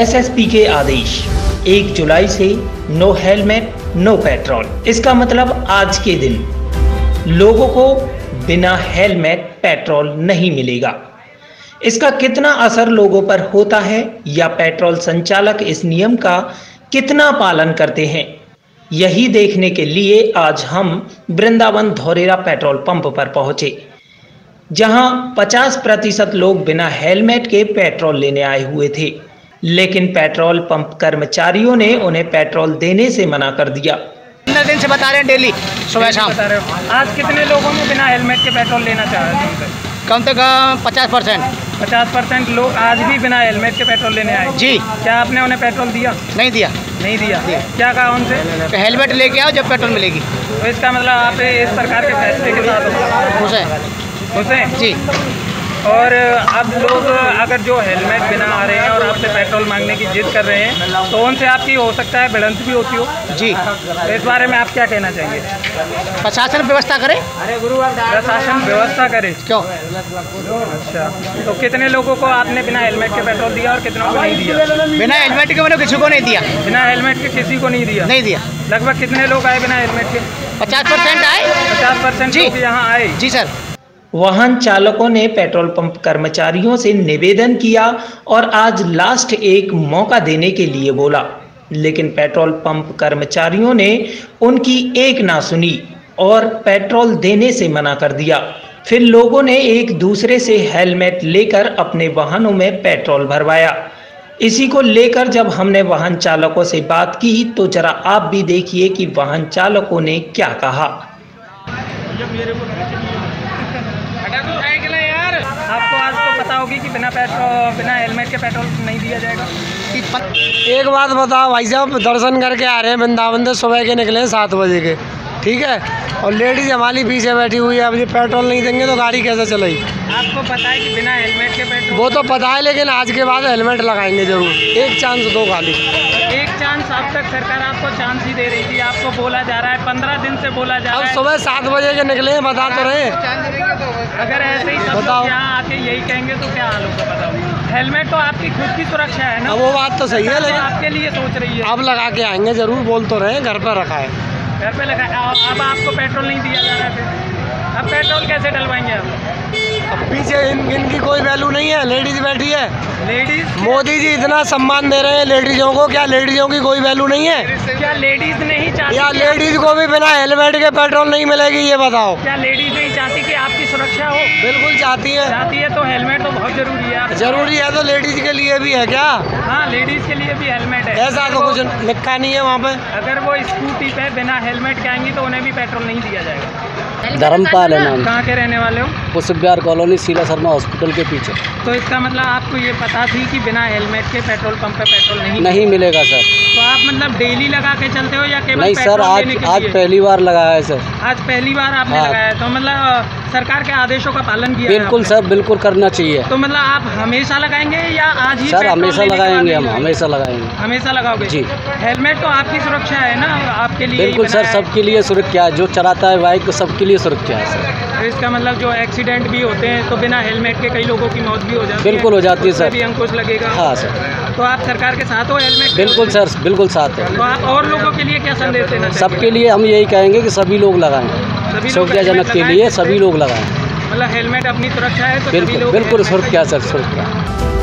SSP के आदेश 1 जुलाई से no helmet no petrol. इसका मतलब आज के दिन लोगों को बिना हेलमेट पेट्रोल नहीं मिलेगा। इसका कितना असर लोगों पर होता है या पेट्रोल संचालक इस नियम का कितना पालन करते हैं, यही देखने के लिए आज हम वृंदावन धौरेरा पेट्रोल पंप पर पहुंचे, जहां 50% लोग बिना हेलमेट के पेट्रोल लेने आए हुए थे, लेकिन पेट्रोल पंप कर्मचारियों ने उन्हें पेट्रोल देने से मना कर दिया। 15 दिन से बता रहे हैं, डेली सुबह शाम बता रहे हो। आज कितने लोगों ने बिना हेलमेट के पेट्रोल लेना चाह रहे थे? कम से कम 50% लोग आज भी बिना हेलमेट के पेट्रोल लेने आए जी। क्या आपने उन्हें पेट्रोल दिया? नहीं दिया। क्या कहा उनसे? हेलमेट लेके आओ जब पेट्रोल मिलेगी। तो इसका मतलब आप इस सरकार के फैसले के साथ खुश हैं जी। और अब लोग अगर जो हेलमेट बिना आ रहे हैं और आपसे पेट्रोल मांगने की जिद कर रहे हैं, तो उनसे आपकी हो सकता है भिड़ंत भी होती हो जी। तो इस बारे में आप क्या कहना चाहेंगे? प्रशासन व्यवस्था करे। प्रशासन व्यवस्था करे क्यों? अच्छा, तो कितने लोगों को आपने बिना हेलमेट के पेट्रोल दिया और कितनों को नहीं दिया? बिना हेलमेट के मैंने किसी को नहीं दिया। बिना हेलमेट के किसी को नहीं दिया? नहीं दिया। लगभग कितने लोग आए बिना हेलमेट के? 50% आए। 50% लोग यहाँ आए जी सर। वाहन चालकों ने पेट्रोल पंप कर्मचारियों से निवेदन किया और आज लास्ट एक मौका देने के लिए बोला, लेकिन पेट्रोल पंप कर्मचारियों ने उनकी एक ना सुनी और पेट्रोल देने से मना कर दिया। फिर लोगों ने एक दूसरे से हेलमेट लेकर अपने वाहनों में पेट्रोल भरवाया। इसी को लेकर जब हमने वाहन चालकों से बात की तो जरा आप भी देखिए कि वाहन चालकों ने क्या कहा। आपको आज तो पता होगी कि बिना हेलमेट के पेट्रोल नहीं दिया जाएगा। एक बात बताओ भाई साहब, दर्शन करके आ रहे हैं वृंदावन से, सुबह के निकले 7 बजे के, ठीक है, और लेडीज हमारी पीछे बैठी हुई है। अब ये पेट्रोल नहीं देंगे तो गाड़ी कैसे चलेगी? आपको पता है कि बिना हेलमेट के पेट्रोल? वो तो पता है, लेकिन आज के बाद हेलमेट लगाएंगे जरूर। एक चांस दो खाली, एक चांस। अब तक सरकार आपको चांस ही दे रही थी, आपको बोला जा रहा है, 15 दिन से बोला जा रहा है। अब सुबह 7 बजे के निकले, बता तो रहे। अगर ऐसे ही सब लोग यहाँ आके यही कहेंगे तो क्या हाल होगा बताओ? हेलमेट तो आपकी खुद की सुरक्षा है ना। वो बात तो सही है, लेकिन आपके लिए सोच रही है। अब लगा के आएंगे जरूर, बोल तो रहे। घर पर रखा है, घर पे लगा। अब आपको पेट्रोल नहीं दिया जा रहा है, अब पेट्रोल कैसे डलवाएंगे आप? अब पीछे इनकी कोई वैल्यू नहीं है। लेडीज बैठी है, लेडीज। मोदी जी इतना सम्मान दे रहे हैं लेडीजों को, क्या लेडीजों की कोई वैल्यू नहीं है? क्या लेडीज नहीं चाहती? या लेडीज को भी बिना हेलमेट के पेट्रोल नहीं मिलेगी, ये बताओ? क्या लेडीज नहीं चाहती कि आपकी सुरक्षा हो? बिल्कुल चाहती है। तो हेलमेट तो बहुत जरूरी है। जरूरी है तो लेडीज के लिए भी है क्या? हाँ, लेडीज के लिए भी हेलमेट है। ऐसा तो कुछ लिखा नहीं है वहाँ पे। अगर वो स्कूटी पे बिना हेलमेट के आएंगी तो उन्हें भी पेट्रोल नहीं दिया जाएगा। धर्मपाल है नाम। कहाँ के रहने वाले हो? कुछ बिहार, होलोनी सीमा हॉस्पिटल के पीछे। तो इसका मतलब आपको ये पता थी कि बिना हेलमेट के पेट्रोल पंप पे पेट्रोल नहीं मिलेगा सर? तो आप मतलब डेली लगा के चलते हो या केवल? नहीं सर, आज पहली बार लगाया है सर। आज पहली बार आपने लगाया है, तो मतलब सरकार के आदेशों का पालन किया? बिल्कुल सर, बिल्कुल करना चाहिए। तो मतलब आप हमेशा लगाएंगे या आज ही? सर हमेशा लगाएंगे, हम हमेशा लगाएंगे। हमेशा लगाओगे जी। हेलमेट तो आपकी सुरक्षा है ना, आपके लिए? बिल्कुल सर, सबके लिए सुरक्षा है। जो चलाता है बाइक तो सबके लिए सुरक्षा है सर। इसका मतलब जो एक्सीडेंट भी होते हैं तो बिना हेलमेट के कई लोगों की मौत भी हो जाती है? बिल्कुल हो जाती है सर। अंकुश लगेगा? हाँ सर। तो आप सरकार के साथ हो हेलमेट? बिल्कुल सर, बिल्कुल साथ है। तो आप और लोगों के लिए क्या संदेश देना? सबके लिए हम यही कहेंगे कि सभी लोग लगाएं, सुरक्षाजनक के लिए सभी लोग लगाएं। मतलब हेलमेट अपनी सुरक्षा है तो बिल्कुल सुरक्षा सर, सुरक्षा।